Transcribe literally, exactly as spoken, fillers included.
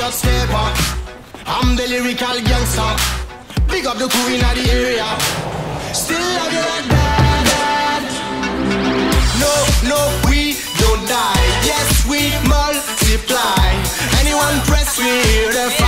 your stepper. I'm the lyrical gangster. Big up the crew in the area. Still love you like that, that. No, no, we don't die. Yes, we multiply. Anyone press me, the